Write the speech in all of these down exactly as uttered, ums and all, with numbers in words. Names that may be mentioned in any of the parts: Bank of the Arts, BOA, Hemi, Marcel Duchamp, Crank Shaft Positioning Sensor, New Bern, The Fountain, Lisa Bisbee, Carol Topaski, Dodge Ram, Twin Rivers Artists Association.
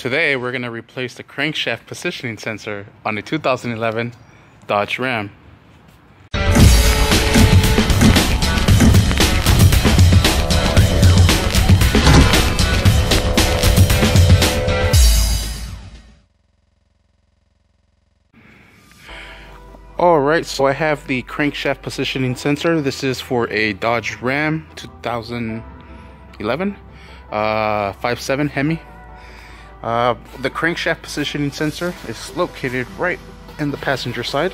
Today we're going to replace the crankshaft positioning sensor on a two thousand eleven Dodge Ram. Alright, so I have the crankshaft positioning sensor. This is for a Dodge Ram two thousand eleven uh, five seven Hemi. Uh, the crankshaft positioning sensor is located right in the passenger side.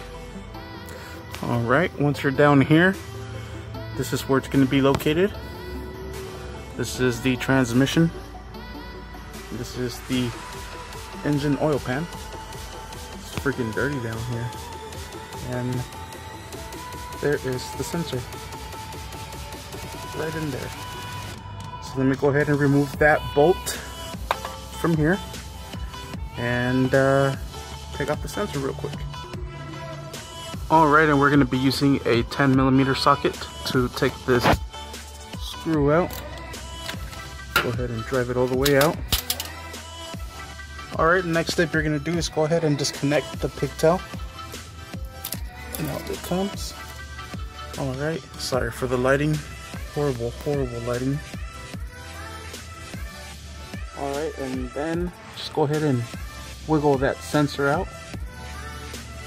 Alright, once you're down here, this is where it's going to be located. This is the transmission. This is the engine oil pan. It's freaking dirty down here. And there is the sensor right in there. So let me go ahead and remove that bolt from here and uh, take off the sensor real quick. Alright, and we're going to be using a ten millimeter socket to take this screw out. Go ahead and drive it all the way out. Alright, next step you're going to do is go ahead and disconnect the pigtail. And out it comes. Alright, sorry for the lighting. Horrible, horrible lighting. Alright, and then just go ahead and wiggle that sensor out.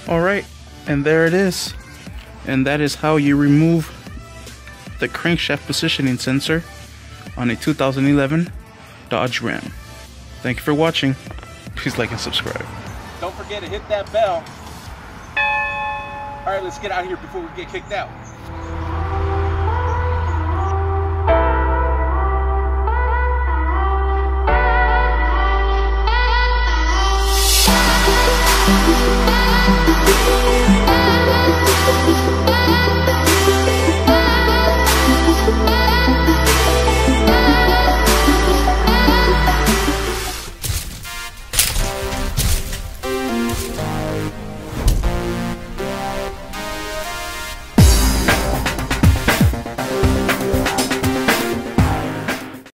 Alright, and there it is. And that is how you remove the crankshaft positioning sensor on a two thousand eleven Dodge Ram. Thank you for watching. Please like and subscribe. Don't forget to hit that bell. All right, let's get out of here before we get kicked out.